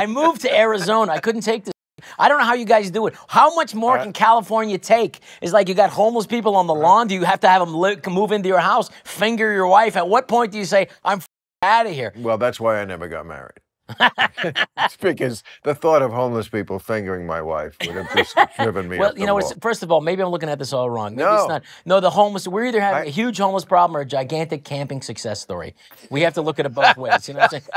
I moved to Arizona. I couldn't take this. I don't know how you guys do it. How much more can California take? It's like you got homeless people on the lawn. Do you have to have them move into your house, finger your wife? At what point do you say, I'm out of here? Well, that's why I never got married. It's because the thought of homeless people fingering my wife would have just driven me up the wall. First of all, maybe I'm looking at this all wrong. Maybe it's not. No, the homeless, we're either having a huge homeless problem or a gigantic camping success story. We have to look at it both ways. You know what I'm saying?